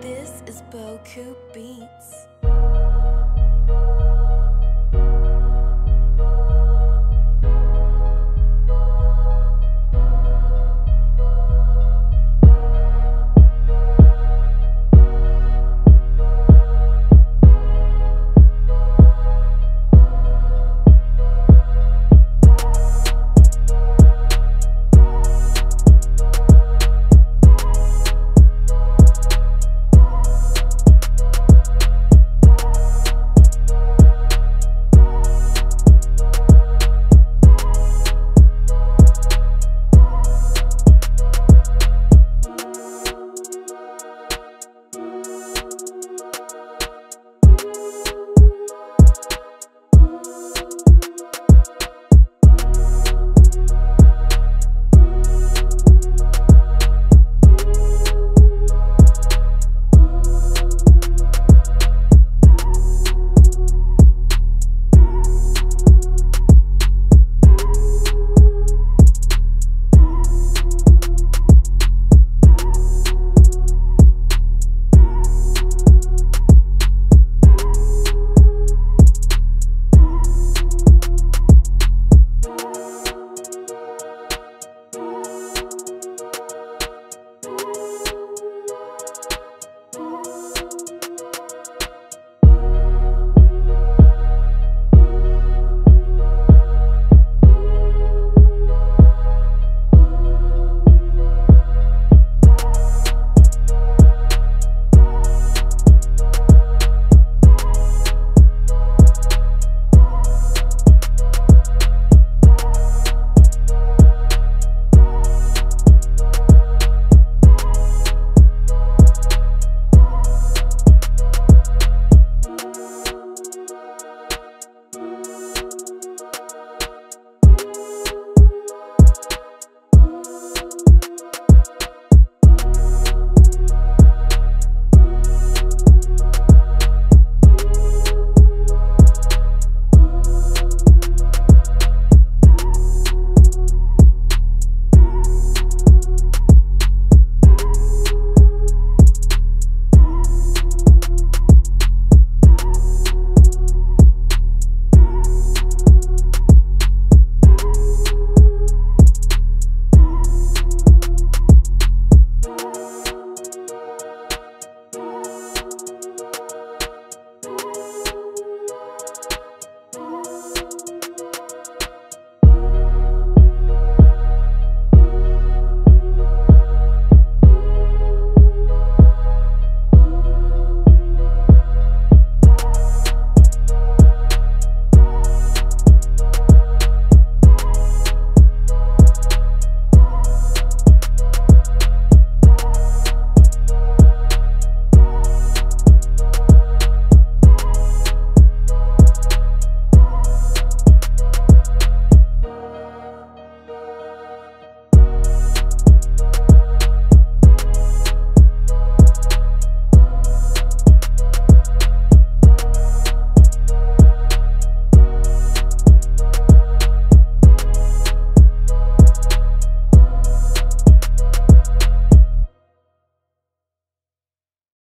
This is Beaucoup Beatz.